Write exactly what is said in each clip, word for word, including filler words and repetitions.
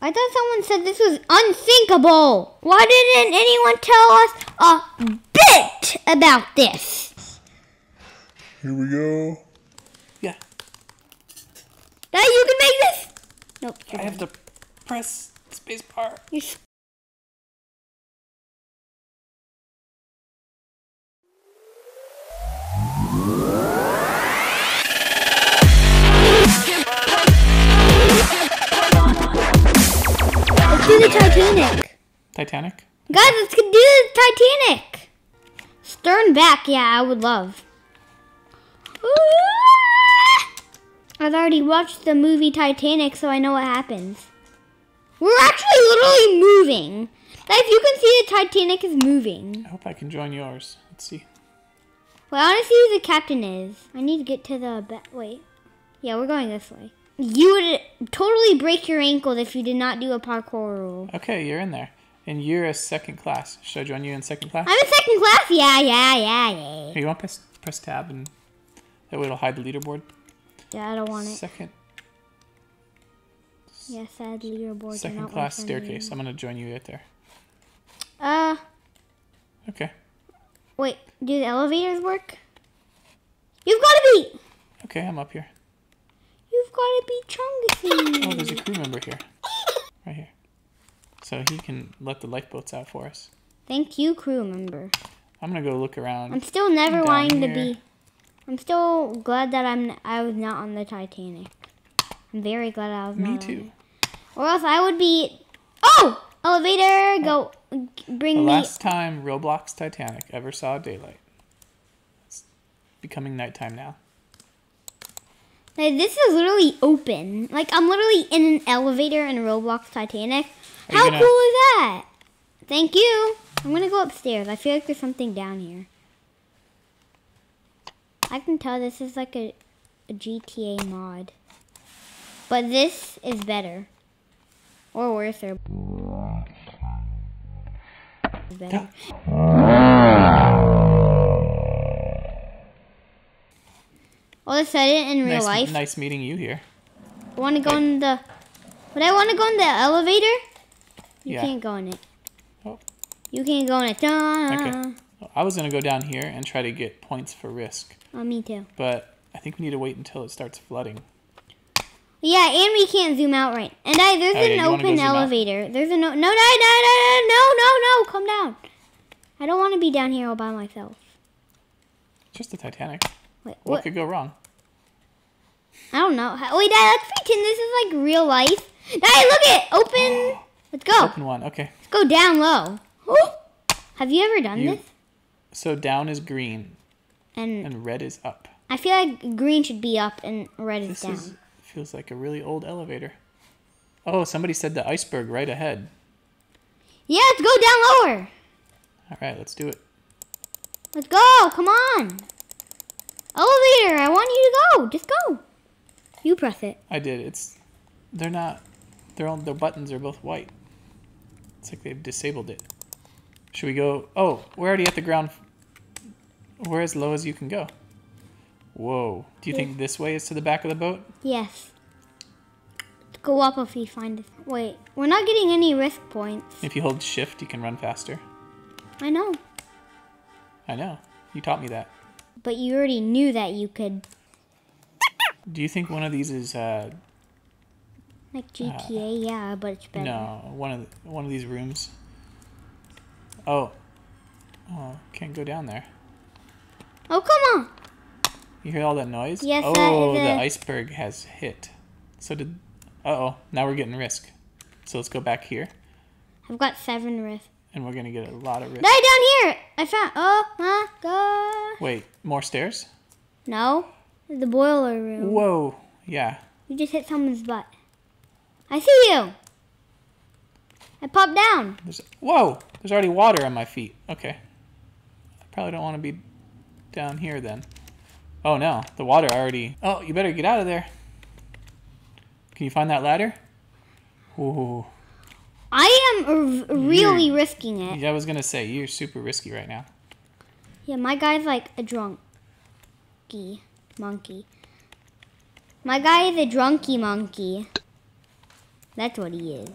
I thought someone said this was unsinkable. Why didn't anyone tell us a bit about this? Here we go. Yeah. Now you can make this. Nope. I have to press space bar. You're do the Titanic. Titanic? Guys, let's do the Titanic. Stern back, yeah, I would love. I've already watched the movie Titanic, so I know what happens. We're actually literally moving. Like, you can see the Titanic is moving. I hope I can join yours. Let's see. Well, I want to see who the captain is. I need to get to the back. Wait. Yeah, we're going this way. You would totally break your ankles if you did not do a parkour rule. Okay, you're in there. And you're a second class. Should I join you in second class? I'm in second class? Yeah, yeah, yeah, yeah. Here, you want to press, press tab and that way it'll hide the leaderboard? Yeah, I don't want it. Second. Yes, I had leaderboard. Second class staircase. I'm going to join you right there. Uh. Okay. Wait, do the elevators work? You've got to be. Okay, I'm up here. You've got to be Chungus. Oh, there's a crew member here. Right here. So he can let the lifeboats out for us. Thank you, crew member. I'm going to go look around. I'm still never wanting to be. I'm still glad that I'm, I was not on the Titanic. I'm very glad I was not on it. Me too. Or else I would be... Oh! Elevator, go bring me... The last time Roblox Titanic ever saw daylight. It's becoming nighttime now. Like, this is literally open. Like, I'm literally in an elevator in Roblox Titanic. How gonna... cool is that? Thank you. I'm going to go upstairs. I feel like there's something down here. I can tell this is like a, a G T A mod. But this is better. Or worse. Or... better. All of a sudden, in real nice, life. Nice meeting you here. I want to go hey. in the. Would I want to go in the elevator? You yeah. can't go in it. Oh. You can't go in it. Da. Okay. Well, I was gonna go down here and try to get points for risk. Oh, me too. But I think we need to wait until it starts flooding. Yeah, and we can't zoom out right. And I there's oh, an yeah, open elevator. There's a no no no no no no no no come down. I don't want to be down here all by myself. Just the Titanic. Wait, what? what could go wrong? I don't know. Wait, Dad, let's pretend this is like real life. Dad, look it! Open! Let's go. Open one, okay. Let's go down low. Ooh. Have you ever done you, this? So down is green. And, and red is up. I feel like green should be up and red is this down. This feels like a really old elevator. Oh, somebody said the iceberg right ahead. Yeah, let's go down lower. All right, let's do it. Let's go, come on. Elevator, I want you to go. Just go. You press it. I did. It's, they're not, they're on, their buttons are both white. It's like they've disabled it. Should we go? Oh, we're already at the ground. We're as low as you can go. Whoa. Do you yeah. think this way is to the back of the boat? Yes. Let's go up if we find it. Wait, we're not getting any risk points. If you hold shift, you can run faster. I know. I know. You taught me that. But you already knew that you could. Do you think one of these is uh, like G T A? Uh, yeah, but it's better. No, one of the, one of these rooms. Oh, oh, can't go down there. Oh, come on! You hear all that noise? Yes. Oh, that is the a... iceberg has hit. So did. Uh oh, now we're getting risk. So let's go back here. I've got seven risk. And we're gonna get a lot of risk. Die down here! I found. Oh my god! Wait, more stairs? No, the boiler room. Whoa! Yeah. You just hit someone's butt. I see you. I popped down. There's, whoa! There's already water on my feet. Okay. I probably don't want to be down here then. Oh no, the water already. Oh, you better get out of there. Can you find that ladder? Ooh. I am really you're, risking it. Yeah, I was going to say, you're super risky right now. Yeah, my guy's like a drunky monkey. My guy is a drunky monkey. That's what he is.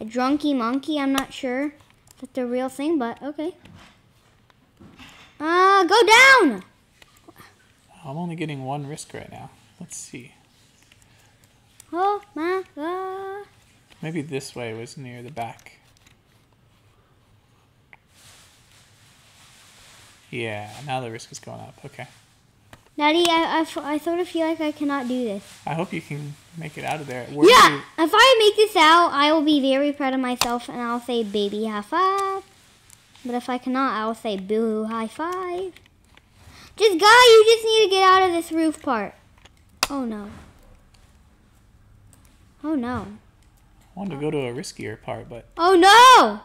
A drunky monkey, I'm not sure that's the real thing, but okay. Uh, go down! I'm only getting one risk right now. Let's see. Oh my god. Maybe this way was near the back. Yeah, now the risk is going up. Okay. Daddy, I, I, I sort of feel like I cannot do this. I hope you can make it out of there. Where yeah, if I make this out, I will be very proud of myself, and I'll say, baby, high five. But if I cannot, I will say, boo, high five. Just, guy, you just need to get out of this roof part. Oh, no. Oh, no. I wanted to go to a riskier part, but... Oh, no!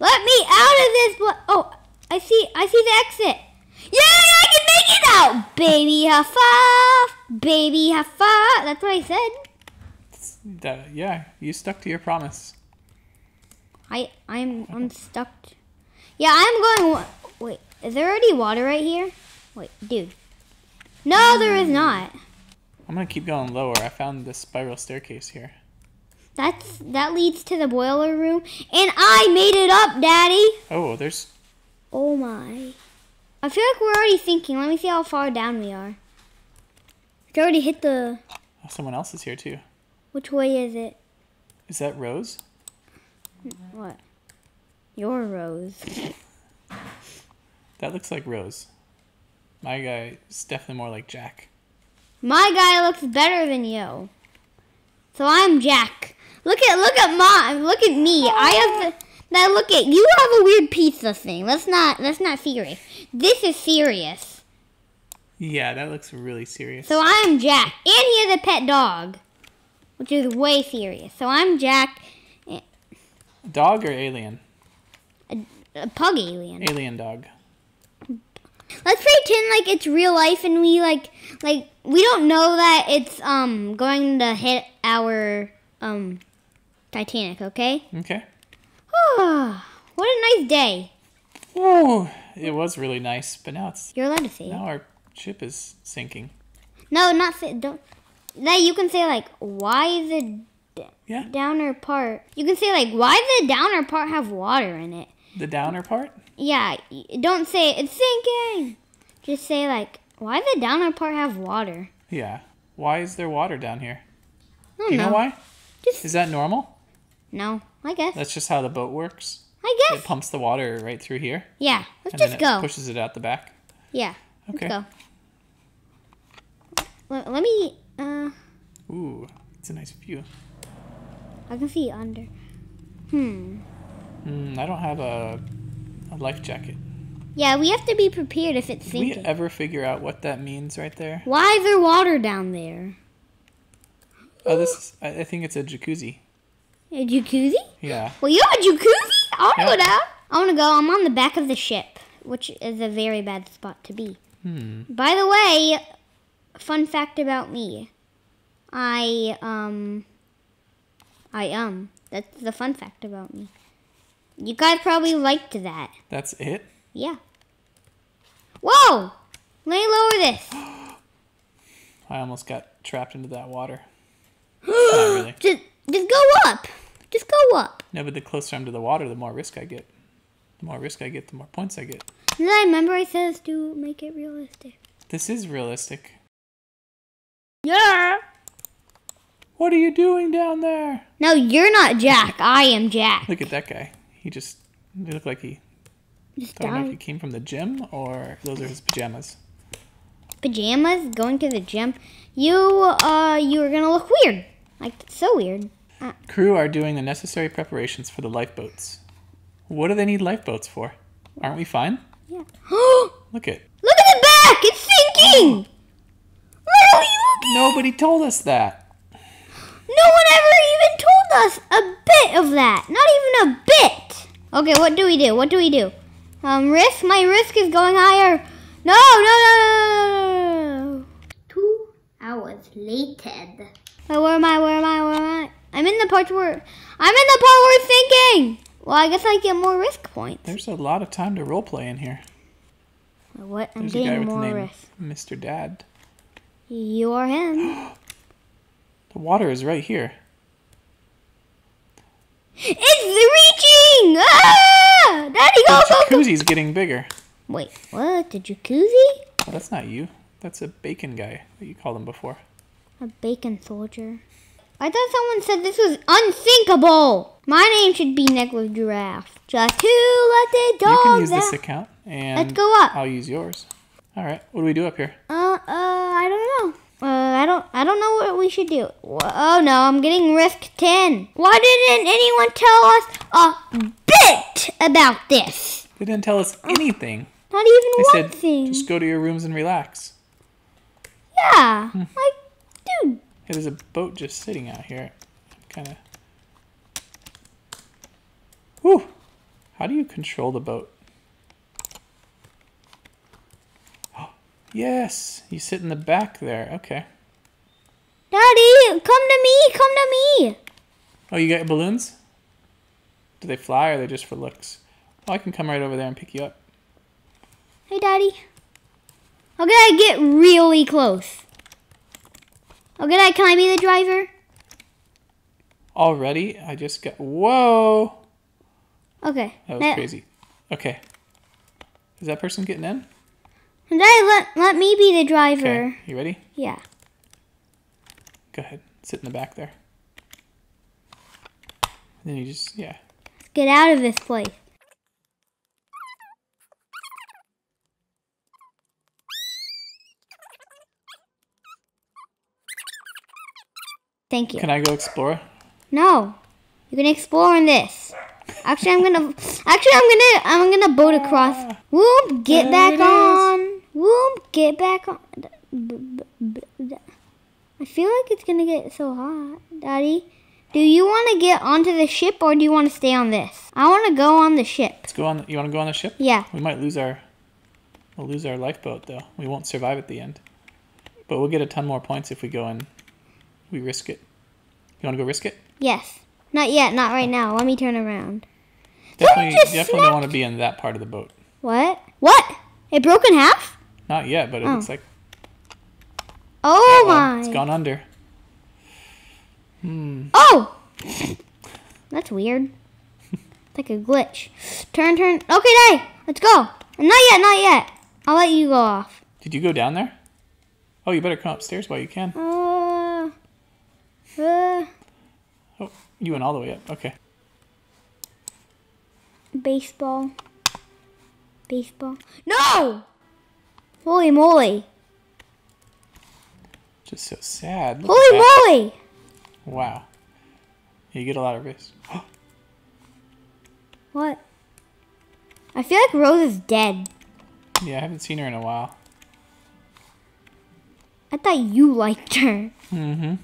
Let me out of this... Blo oh, I see I see the exit. Yeah, I can make it out! Baby, high five! Baby, high five! That's what I said. That, yeah, you stuck to your promise. I, I'm I'm stuck. Yeah, I'm going... Wait, is there already water right here? Wait, dude. No, there is not. I'm going to keep going lower. I found this spiral staircase here. That's that leads to the boiler room. And I made it up, Daddy! Oh, there's... Oh, my. I feel like we're already sinking. Let me see how far down we are. It's already hit the... Oh, someone else is here, too. Which way is it? Is that Rose? What? Your Rose. That looks like Rose. My guy is definitely more like Jack. My guy looks better than you. So I'm Jack. Look at look at mom. Look at me. I have the, now look at you have a weird pizza thing. Let's not let's not serious. This is serious. Yeah, that looks really serious. So I'm Jack, and he has a pet dog, which is way serious. So I'm Jack. Dog or alien? A, a pug alien. Alien dog. Let's pretend like it's real life, and we like, like we don't know that it's um going to hit our um Titanic. Okay. Okay. Oh, what a nice day. Oh, it was really nice, but now it's. You're allowed to say. Now it. Our ship is sinking. No, not say. Don't. Now you can say like, why the yeah. downer part? You can say like, why the downer part have water in it? The downer part. Yeah, don't say it's sinking. Just say, like, why does the downer part have water? Yeah. Why is there water down here? I don't you know. know why? Just... Is that normal? No, I guess. That's just how the boat works? I guess. It pumps the water right through here? Yeah, let's and just then it go. Pushes it out the back? Yeah, okay. Let's go. Let, let me, uh... Ooh, it's a nice view. I can see under. Hmm. Hmm, I don't have a... A life jacket. Yeah, we have to be prepared if it's sinking. Did we ever figure out what that means right there? Why is there water down there? Oh, this is, I think it's a jacuzzi. A jacuzzi? Yeah. Well, you're a jacuzzi? I want to yeah. go down. I want to go. I'm on the back of the ship, which is a very bad spot to be. Hmm. By the way, fun fact about me. I, um... I, um... That's the fun fact about me. You guys probably liked that. That's it? Yeah. Whoa! Let me lower this. I almost got trapped into that water. Not really. Just, just go up. Just go up. No, but the closer I'm to the water, the more risk I get. The more risk I get, the more points I get. And I remember I said, to make it realistic. This is realistic. Yeah. What are you doing down there? No, you're not Jack. I am Jack. Look at that guy. He just, he looked like he, just I don't died. know if he came from the gym or those are his pajamas. Pajamas? Going to the gym? You, uh, you are going to look weird. Like, so weird. Uh. Crew are doing the necessary preparations for the lifeboats. What do they need lifeboats for? Aren't we fine? Yeah. Look at. Look at the back! It's sinking! Where are you looking? Nobody told us that. No one ever even told us a bit of that. Not even a bit. Okay, what do we do? What do we do? Um, risk? My risk is going higher. No, no, no, no, no. Two hours later. Oh, where am I? Where am I? Where am I? I'm in the part where... I'm in the part where it's sinking. Well, I guess I get more risk points. There's a lot of time to roleplay in here. What? I'm There's getting more risk. Mister Dad. You are him. The water is right here. It's reaching! Ah! Daddy, go, go, go! The jacuzzi's getting bigger. Wait, what? The jacuzzi? That's not you. That's a bacon guy that you called him before. A bacon soldier. I thought someone said this was unsinkable. My name should be Nick with Giraffe. Just who let the dogs out? You can use this account, and let's go up. I'll use yours. All right. What do we do up here? Uh, uh, I don't know. Uh, I don't, I don't know what we should do. Oh no, I'm getting risk ten. Why didn't anyone tell us a bit about this? They didn't tell us anything. Not even one thing. They said just go to your rooms and relax. Yeah, hmm. like, dude. Hey, there's a boat just sitting out here. Kind of. Whew. How do you control the boat? Oh, yes. You sit in the back there. Okay. Daddy, come to me. Come to me. Oh, you got balloons? Do they fly or are they just for looks? Oh, I can come right over there and pick you up. Hey, Daddy. I'm gonna get really close. Okay, oh, can I be the driver? Already? I just got... Whoa! Okay. That was that... crazy. Okay. Is that person getting in? Daddy, let, let me be the driver. Okay. You ready? Yeah. Go ahead. Sit in the back there. And then you just... Yeah. Let's get out of this place. Thank you. Can I go explore? No, you can explore on this. Actually, I'm gonna. Actually, I'm gonna. I'm gonna boat across. Whoop! Get there back on. Whoop! Get back on. I feel like it's gonna get so hot, Daddy. Do you want to get onto the ship or do you want to stay on this? I want to go on the ship. Let's go on. You want to go on the ship? Yeah. We might lose our. We'll lose our lifeboat though. We won't survive at the end. But we'll get a ton more points if we go in. We risk it. You want to go risk it? Yes. Not yet. Not right now. Let me turn around. Definitely, definitely don't want to be in that part of the boat. What? What? It broke in half? Not yet, but it oh. looks like... Oh, my. It's gone under. Hmm. Oh! That's weird. It's like a glitch. Turn, turn. Okay, Daddy. Let's go. Not yet. Not yet. I'll let you go off. Did you go down there? Oh, you better come upstairs while you can. Oh. Uh, oh, you went all the way up. Okay. Baseball. Baseball. No! Holy moly. Just so sad. Look Holy moly! Wow. You get a lot of risk. What? I feel like Rose is dead. Yeah, I haven't seen her in a while. I thought you liked her. Mm-hmm.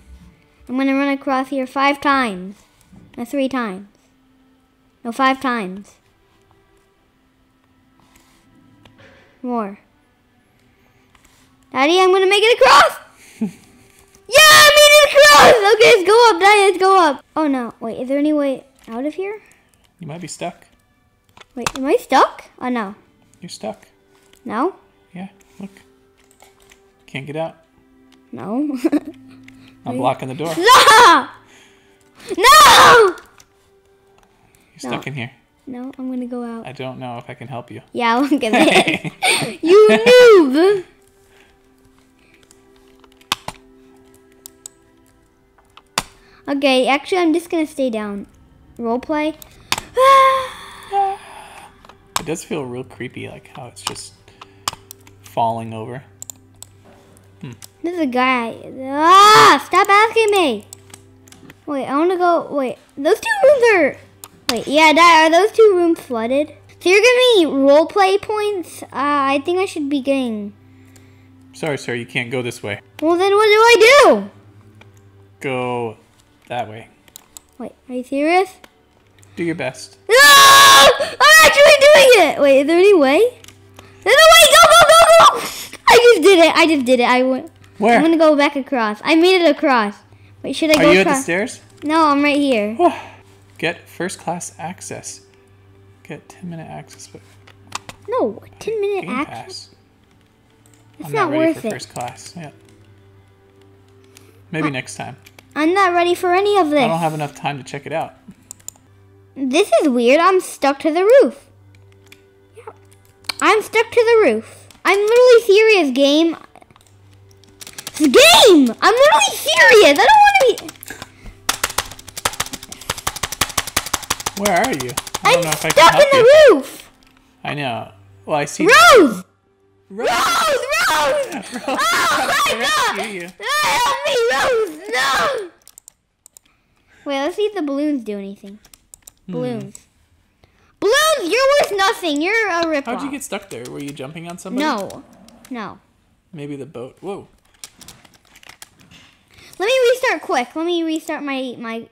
I'm going to run across here five times. No, three times. No, five times. More. Daddy, I'm going to make it across! Yeah, I made it across! Okay, let's go up, Daddy, let's go up. Oh, no. Wait, is there any way out of here? You might be stuck. Wait, am I stuck? Oh, no. You're stuck. No? Yeah, look. Can't get out. No. I'm blocking the door. No! No! You're stuck no. in here. No, I'm going to go out. I don't know if I can help you. Yeah, look at this. Hey. You noob! Okay, actually, I'm just going to stay down. Role play. It does feel real creepy, like how it's just falling over. Hmm. This is a guy. Ah! Stop asking me. Wait, I want to go. Wait, those two rooms are. Wait, yeah, Dad, are those two rooms flooded? So you're giving me role play points. Uh, I think I should be getting. Sorry, sir, you can't go this way. Well, then what do I do? Go that way. Wait, are you serious? Do your best. No! I'm actually doing it. Wait, is there any way? There's a way. Go, go, go, go! I just did it. I just did it. I went. Where? I'm going to go back across. I made it across. Wait, should I Are go across? Are you at the stairs? No, I'm right here. Oh. Get first class access. Get ten minute access. No, ten minute access? It's not, not worth it. I'm not ready for first class. Yeah. Maybe I, next time. I'm not ready for any of this. I don't have enough time to check it out. This is weird. I'm stuck to the roof. Yeah. I'm stuck to the roof. I'm literally serious, game. It's a game! I'm literally serious. I don't want to be... Where are you? I don't I'm know if I can help you. Stuck in the roof! I know. Well, I see... Rose! Rose! Rose! Rose! Rose! Oh, my God! Help me, Rose! No! Wait, let's see if the balloons do anything. Balloons. Hmm. Balloons, you're worth nothing. You're a ripoff. How'd you get stuck there? Were you jumping on somebody? No. No. Maybe the boat. Whoa. Let me restart quick. Let me restart my... my...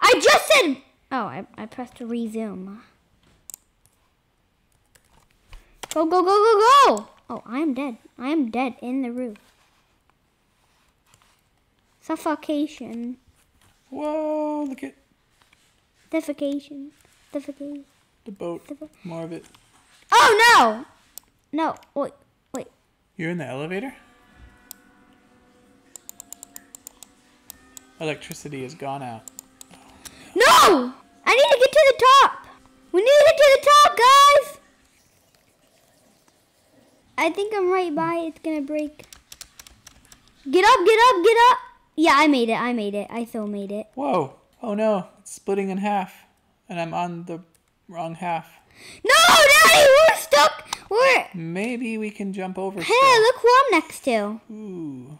I just said... Oh, I, I pressed resume. Go, go, go, go, go! Oh, I am dead. I am dead in the roof. Suffocation. Whoa, look at... Defecation. Defecation. The boat. Defec More of it. Oh, no! No, wait, wait. You're in the elevator? Electricity has gone out. No! I need to get to the top. We need to get to the top, guys. I think I'm right by it. It's going to break. Get up, get up, get up. Yeah, I made it. I made it. I still made it. Whoa. Oh, no. It's splitting in half. And I'm on the wrong half. No, Daddy! We're stuck. We're... Maybe we can jump over. Hey, still. Look who I'm next to. Ooh.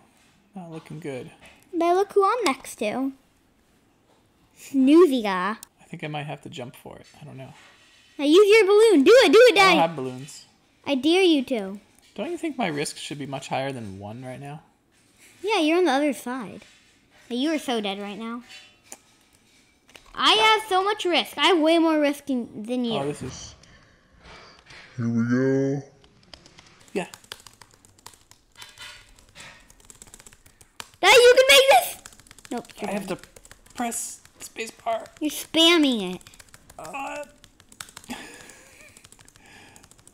Not looking good. But look who I'm next to. Snoozy guy. I think I might have to jump for it. I don't know. Now use your balloon. Do it. Do it, Daddy. I don't have balloons. I dare you to. Don't you think my risk should be much higher than one right now? Yeah, you're on the other side. You are so dead right now. I have so much risk. I have way more risk than you. Oh, this is... Here we go. Yeah. Daddy, you can make this! Nope. I have to press... space bar. You're spamming it. Uh,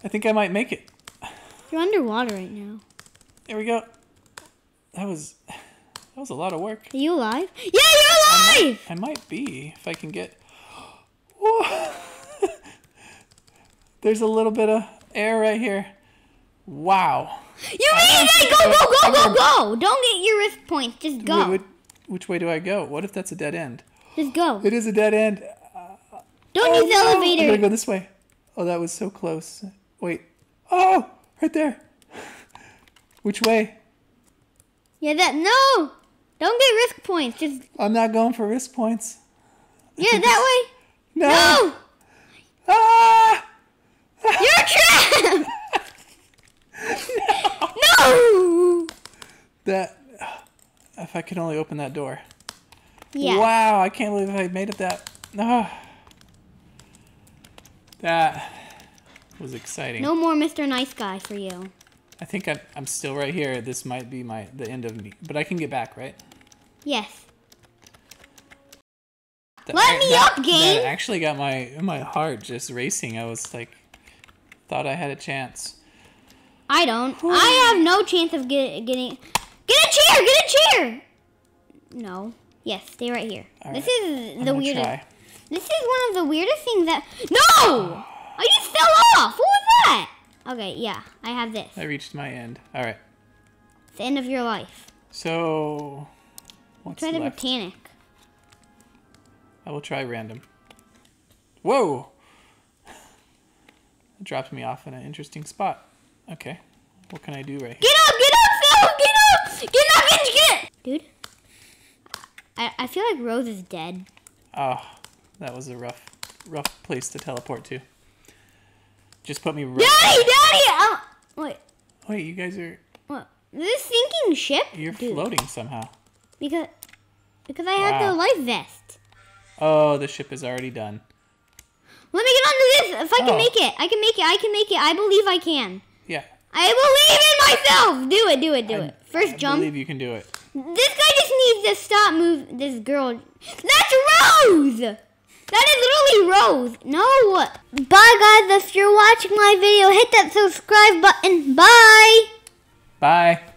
I think I might make it. You're underwater right now. There we go. That was that was a lot of work. Are you alive? Yeah, you're alive! I might, I might be if I can get... There's a little bit of air right here. Wow. You mean it! Go, go, go, go, go! Don't get your risk points. Just go. Wait, wait, which way do I go? What if that's a dead end? Just go. It is a dead end. Uh, Don't oh, use the elevator. I'm gonna go this way. Oh, that was so close. Wait. Oh, right there. Which way? Yeah, that. No. Don't get risk points. Just. I'm not going for risk points. Yeah, that way. No. no. Ah! You're trapped. no. no. That. If I could only open that door. Yeah. Wow, I can't believe I made it that. Oh. That was exciting. No more Mister Nice Guy for you. I think I'm, I'm still right here. This might be my the end of me. But I can get back, right? Yes. That, Let I, me that, up, game! That actually got my, my heart just racing. I was like, thought I had a chance. I don't. Ooh. I have no chance of get, getting... Get a chair! Get a chair! No. Yes, stay right here. All this right. is the weirdest. Try. This is one of the weirdest things that. No! I just fell off. What was that? Okay, yeah, I have this. I reached my end. All right. It's the end of your life. So. What's try the left? Titanic. I will try random. Whoa! It dropped me off in an interesting spot. Okay, what can I do right here? Get up! Get up! Phil! Get up! Get up! Bitch, get up! Dude. I feel like Rose is dead. Oh, that was a rough, rough place to teleport to. Just put me right... Daddy, Daddy! Oh, wait. Wait, you guys are... What? This sinking ship? You're Dude. floating somehow. Because because I wow. have the life vest. Oh, the ship is already done. Let me get onto this! If I oh. can make it! I can make it! I can make it! I believe I can. Yeah. I believe in myself! Do it, do it, do I, it. First I jump. I believe you can do it. This guy just needs to stop moving. This girl. That's Rose! That is literally Rose. No. Bye, guys. If you're watching my video, hit that subscribe button. Bye. Bye.